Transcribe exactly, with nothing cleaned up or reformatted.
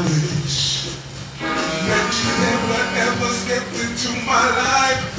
knowledge that you never ever stepped into my life.